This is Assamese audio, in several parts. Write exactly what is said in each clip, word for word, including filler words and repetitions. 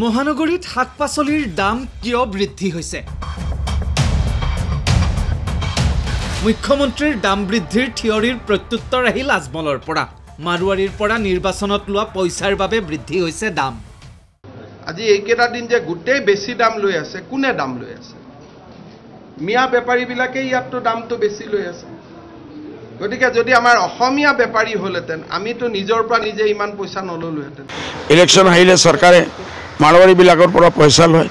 মহানগৰীত শাক-পাচলিৰ দাম কিয় বৃদ্ধি হৈছে মুখ্যমন্ত্ৰীৰ দাম বৃদ্ধিৰ থিয়ৰিৰ প্ৰত্যুত্তৰ আহিল আজমলৰ পৰা মাৰুৱাৰীৰ পৰা নিৰ্বাচনত লোৱা পইছাৰ বাবে বৃদ্ধি হৈছে দাম আজি এইকেটা দিন যে গুটে বেছি দাম লৈ আছে কোনে দাম লৈ আছে মিয়া বেপাৰী বিলাকে ইয়াতো দামটো বেছি লৈ আছে গতিকে যদি আমাৰ অসমীয়া বেপাৰী হলেতেন আমি তো নিজৰ পৰা নিজে ইমান পইচা নললুহেতেন ইলেকশন আহিলে সৰকাৰে মাৰুৱাৰী বিলাকৰ পৰা পইচা লয়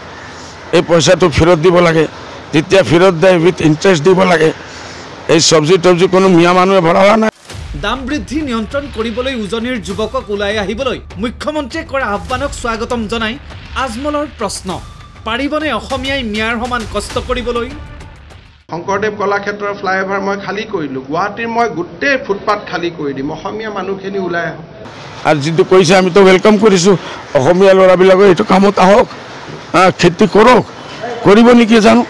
এই পইচাটো ফেরত দিব লাগে যেতিয়া ফেরত দেয় উইথ ইন্টারেস্ট দিব লাগে এই সবজি টবজি কোনো মিয়া মানুহে ভৰালা না দাম বৃদ্ধি নিয়ন্ত্ৰণ কৰিবলৈ উজনিৰ যুৱকক উলাই আহিবলৈ মুখ্যমন্ত্ৰীয়ে কৰা আহ্বানক স্বাগতম জনাই আজমলৰ প্ৰশ্ন পাৰিবনে অসমীয়াই মিয়াৰ সমান কষ্ট কৰিবলৈ শংকৰদেৱ কলাক্ষেত্ৰৰ ফ্লাইভাৰ মই খালি কৰিলো গুৱাহাটীৰ মই গুটেই ফুটপাত খালি কৰি দিম অসমীয়া মানুহখিনি উলাই আহ আর যেটো কইছে আমি তো ওয়েলকাম করিছো অসমীয়া লড়া বিলাকে এটো কামত আহক খেতি করক করিব নিকি জানো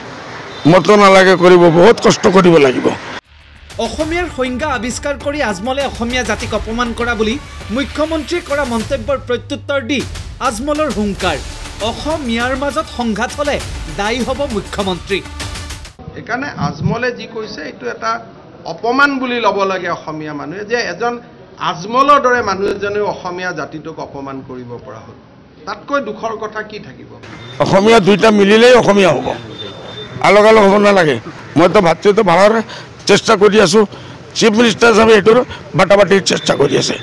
মত না লাগে করিব বহুত কষ্ট করিব লাগিব অসমীয়াৰ সংজ্ঞা আবিষ্কাৰ কৰি আজমলে অসমীয়া জাতিক অপমান কৰা বুলি মুখ্যমন্ত্ৰী কৰা মন্তব্যৰ প্ৰত্যুত্তৰ দি আজমলৰ হুংকাৰ অসমীয়াৰ মাজত সংঘাত হলে দায়ী হ'ব মুখ্যমন্ত্রী এখানে আজমলে যি কইছে এটো এটা অপমান বুলি লব লাগে অসমীয়া মানুহে যে এজন আজমলৰ দৰে মানুহজনে অসমীয়া জাতিটোক অপমান কৰিব পৰা হ'ল তাতকৈ দুখৰ কথা কি থাকিব অসমীয়া দুইটা মিলিলেই অসমীয়া হ'ব আলোগালো হ'ব না লাগে মই তো ভাতৃত ভালৰ চেষ্টা কৰি আছো চিফ মিনিষ্টাৰ সাহেব এটৰ বাটাবাটি চেষ্টা কৰি আছে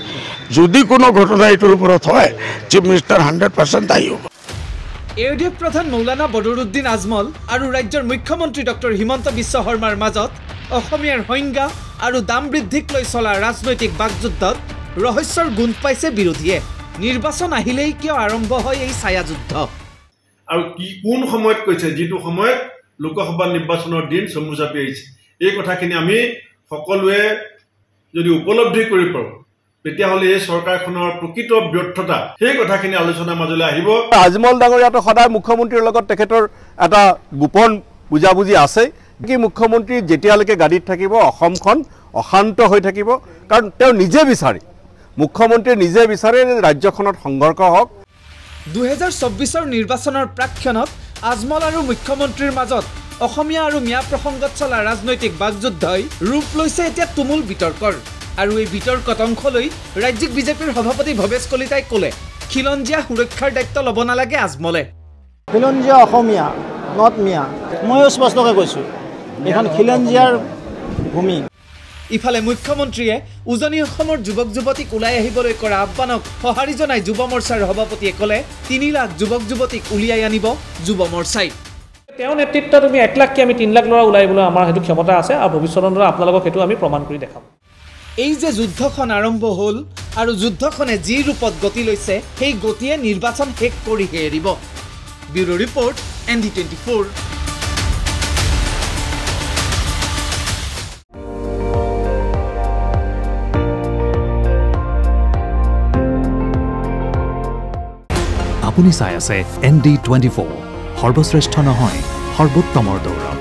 যদি কোনো ঘটনা এটৰ ওপৰত হয় chief minister one hundred percent দায়ী হ'ব এউডিএফ প্ৰধান মৌলানা বদৰুদ্দিন আজমল আৰু ৰাজ্যৰ মুখ্যমন্ত্ৰী ডক্টৰ হিমন্ত বিশ্ব শৰ্মাৰ মাজত অসমীয়াৰ সংজ্ঞা আৰু দাম বৃদ্ধিক লৈ চলা ৰাজনৈতিক বাকযুদ্ধত ৰহস্যৰ গুণ পাইছে বিৰোধীয়ে নিৰ্বাচন আহিলেই কিয় আৰম্ভ হয় এই ছায়াযুদ্ধ আৰু কি কোন সময়ত কৈছে যেটো সময়ত লোকসভা নিৰ্বাচনৰ দিন সমুজাপি আহিছে এই কথাখিনি আমি সকলোৱে যদি উপলব্ধি কৰি পাৰো তেতিয়া হলে এই সৰকাৰখনৰ প্ৰকৃত ব্যৰ্থতা সেই কথাখিনি আলোচনা মাজলৈ আহিব আজমল ডাঙৰীয়াটো সদায় মুখ্যমন্ত্ৰীৰ লগত তেখেতৰ এটা গোপন বুজাবুজি আছে কি মুখ্যমন্ত্ৰী যেতিয়ালৈকে গাড়ীত থাকিব অসমখন অশান্ত হৈ থাকিব কাৰণ তেওঁ নিজে বিচাৰি মুখ্যমন্ত্ৰী নিজে বিচাৰি ৰাজ্যখনত সংঘৰ্ষ হওক দুই হাজাৰ চৌব্বিছৰ নিৰ্বাচনৰ প্ৰাক্ষণত আজমল আৰু মুখ্যমন্ত্ৰীৰ মাজত অসমীয়া আৰু মিয়া প্ৰসংগত চলা ৰাজনৈতিক বাকযুদ্ধই ৰূপ লৈছে এতিয়া তুমুল বিতৰ্কৰ আৰু এই বিতৰ্কত অংশ লৈ ৰাজ্যিক বিজেপিৰ সভাপতি ভৱেশ কলিতাই ক'লে খিলঞ্জীয়া সুৰক্ষাৰ দায়িত্ব ল'ব নালাগে আজমলে খিলঞ্জীয়া অসমীয়া নট মিয়া মই স্পষ্টকৈ কৈছো এখন খিলঞ্জিয়াৰ ভূমি ইফালে মুখ্যমন্ত্ৰীয়ে উজনি অসমৰ যুৱক যুৱতীক উলাই আহিবলৈ কৰা আহ্বানক সঁহাৰি জনাই যুৱ মৰ্চাৰ সভাপতিয়ে ক'লে তিনি লাখ যুৱক যুৱতীক উলিয়াই আনিব যুৱ মৰ্চাই তেওঁ নেতৃত্বত আমি এক লাখ কি আমি তিনি লাখ ল'ৰা উলাই বোলে আমাৰ সেইটো ক্ষমতা আছে আৰু ভৱিষ্যতলৈ আপোনালোকক সেইটো আমি প্ৰমাণ কৰি দেখাম এই যে যুদ্ধখন আৰম্ভ হ'ল আৰু যুদ্ধখনে যি ৰূপত গতি লৈছে সেই গতিয়ে নিৰ্বাচন শেষ কৰি এৰিব bureau' report N D twenty four আপুনি চাই আছে এন ডি টুৱেণ্টি ফ'ৰ সৰ্বশ্ৰেষ্ঠ নহয় সৰ্বোত্তমৰ দৌৰ